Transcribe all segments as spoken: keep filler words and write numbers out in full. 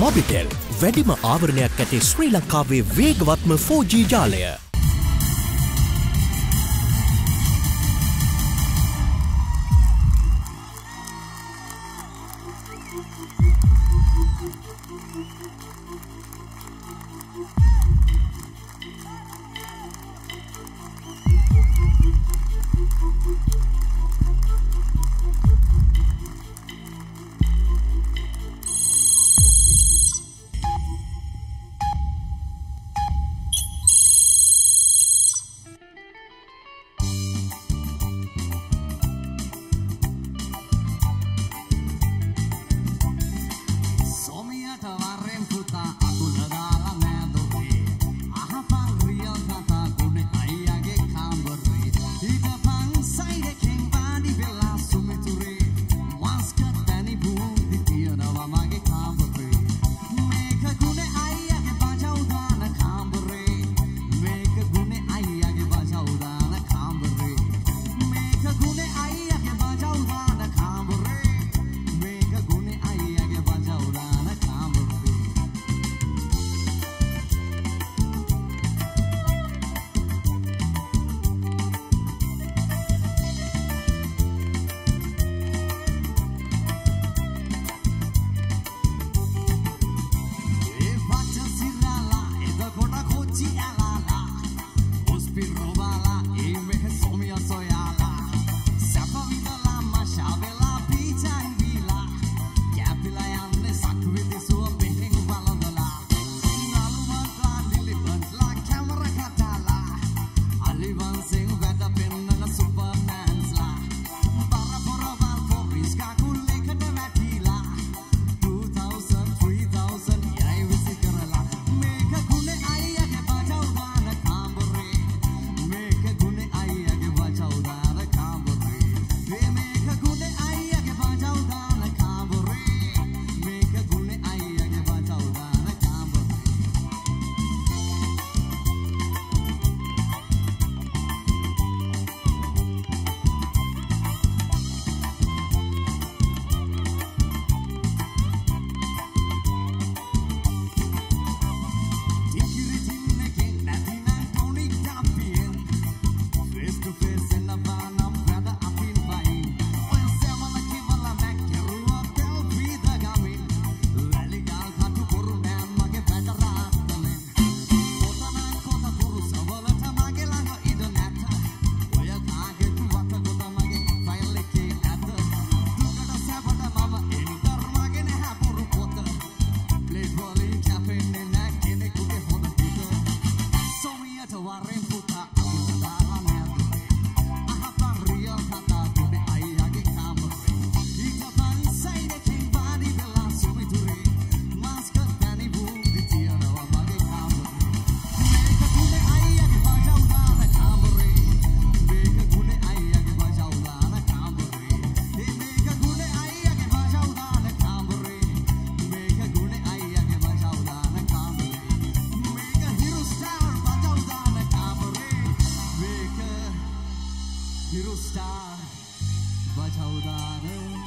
Mobitel, වැඩිම ආවරණයක් ඇති ශ්‍රී ලංකාවේ වේගවත්ම ෆෝර් ජී ජාලය. Star, but how that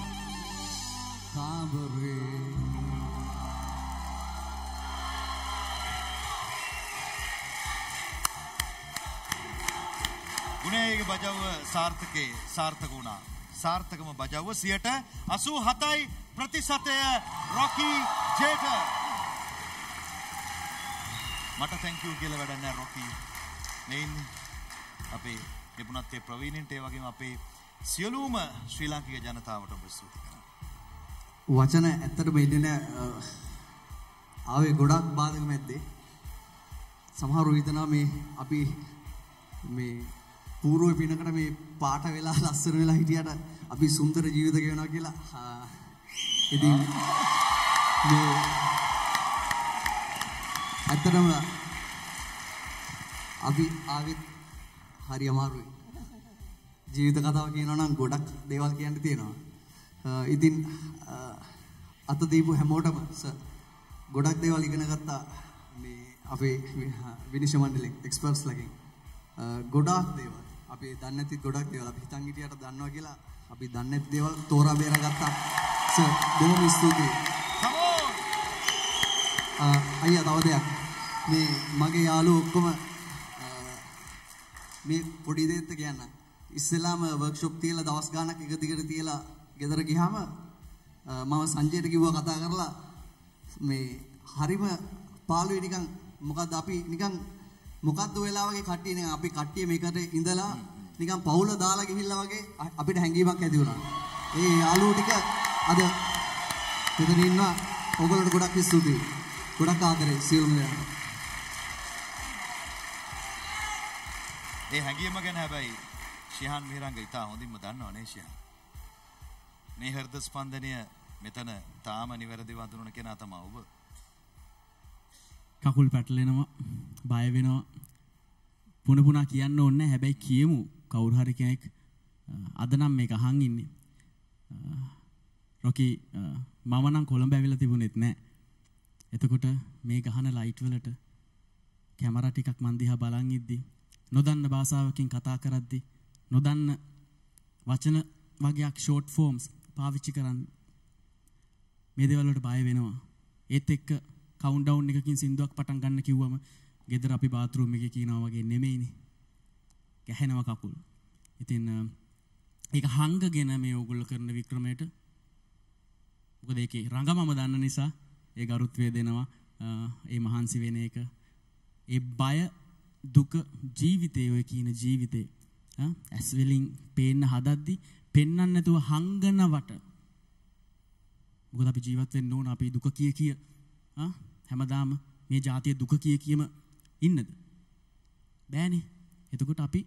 Gune Bajaw Sarthake, Sarthaguna, Sarthagama Bajaw theatre, Asu Hatai, Pratisate, Rocky Jeter. Mata, thank you, Gilevadana Rocky. Main Abe. එබුණත් ඒ ප්‍රවීණින්ට ඒ වගේම අපේ සියලුම ශ්‍රී ලාංකික ජනතාවට ඔබ ස්තුති කරනවා. වචන ඇත්තටම ඉන්නේ නැහැ. ආවේ ගොඩක් බාධක මැද්දේ. සමහරු හිතනවා මේ අපි මේ පූර්ව පිනකට මේ පාට වෙලා ලස්සන වෙලා හිටියට අපි සුන්දර ජීවිත ගෙවනවා කියලා. ඉතින් මේ ඇත්තටම අපි ආවේ හරි අමාරුයි. ජීවිත කතාව කියනවා නම් ගොඩක් දේවල් කියන්න තියෙනවා. ඉතින් අත දීපු හැමෝටම ගොඩක් දේවල් ඉගෙන ගත්තා මේ අපේ විනිශ්චය මණ්ඩලයේ එක්ස්පර්ට්ස් ලගෙන්. ගොඩක් දේවල් අපි දන්නේ නැති ගොඩක් දේවල් අපි හිතන් හිටියට දන්නවා කියලා අපි දන්නේ නැති දේවල් තෝරා බේරා ගත්තා. සර් බොහොම ස්තුතියි. අයියා තව දෙයක් මේ මගේ යාළුවෝ ඔක්කොම මේ පොඩි දෙයක් කියන්න ඉස්සෙල්ලාම වර්ක්ෂොප් තියලා දවස් ගාණක් එක දිගට තියලා ගෙදර ගියාම මම සංජයට කිව්වා කතා කරලා මේ හරිම පාළුවේ නිකන් මොකද්ද අපි නිකන් මොකද්ද වෙලාවගේ කට්ටිය නිකන් අපි කට්ටිය මේකට ඉඳලා නිකන් පවුල දාලා ගිහිල්ලා වගේ අපිට හැංගීමක් ඇති වුණා ඒ යාළුවෝ ටික අද මෙතන ඉන්නවා ඔයගොල්ලෝ ගොඩක් ස්තුතියි ගොඩක් ආදරේ සියලුම දෙනා ඒ හැංගීම ගැන හැබැයි ශිහාන් මිහිරංග ඉතා හොඳින්ම දන්නවා නේ ශිහාන් මේ හෘද ස්පන්දනය මෙතන තාම නිවැරදි වඳුනන කෙනා තමයි ඔබ කකුල් පැටලෙනවා බය වෙනවා පුන පුනා කියන්න ඕනේ හැබැයි කියමු කවුරු හරි කෙනෙක් අද නම් මේක අහන් ඉන්නේ රොකි මම නම් කොළඹ ඇවිල්ලා තිබුණෙත් නෑ. එතකොට මේ ගහන ලයිට් වලට කැමරා ටිකක් මන් දිහා බලන් ඉද්දි නොදන්න භාෂාවකින් කතා කරද්දි නොදන්න වචන වගේක් ෂෝට් ෆෝම්ස් පාවිච්චි කරන් මේ දේවල් වලට බය වෙනවා. ඒත් එක්ක කවුන්ට් ඩවුන් එකකින් සින්දුවක් පටන් ගන්න කිව්වම ගෙදර අපි බාත් รู ම් එකේ කියනවා වගේ නෙමෙයිනේ. ගැහෙනවා කකුල්. ඉතින් ඒක හංගගෙන මේ ඕගොල්ලෝ කරන වික්‍රමයට මොකද ඒකේ රංගමම දන්න නිසා ඒ ගරුත්වය දෙනවා ඒ මහන්සි වෙන එක ඒ බය දුක ජීවිතේ ඔය කියන ජීවිතේ ඇස් වලින් පේන්න හදද්දි පෙන්වන්න නැතුව හංගනවට මොකද අපි ජීවත් වෙන්න ඕන අපි දුක කිය කිය හැමදාම මේ જાතිය දුක කිය කියම ඉන්නද බෑනේ එතකොට අපි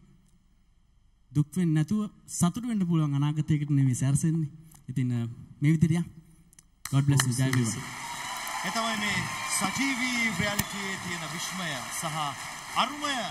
දුක් වෙන්නේ නැතුව සතුට වෙන්න පුළුවන් අනාගතයකට නෙමෙයි සැරසෙන්නේ ඉතින් මේ විදිහට God bless you, Jai Viva. Eta mai me sajeevi reality e thiyena vishmaya saha arumaya